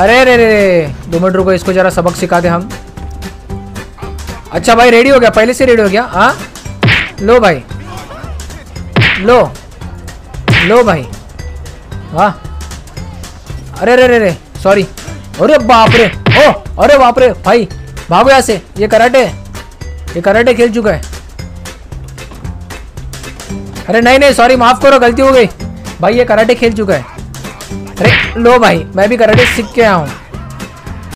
अरे रे रे, 2 मिनट रुको, इसको जरा सबक सिखा दे हम। अच्छा भाई रेडी हो गया, पहले से रेडी हो गया। हाँ लो भाई, लो लो भाई, वाह। अरे रे रे रे, सॉरी। अरे बाप रे, ओ अरे बाप रे भाई, भागो यहाँ से। ये कराटे खेल चुका है। अरे नहीं नहीं, सॉरी, माफ करो, गलती हो गई भाई। ये कराटे खेल चुका है। अरे लो भाई, मैं भी कराटे सीख के आया हूँ।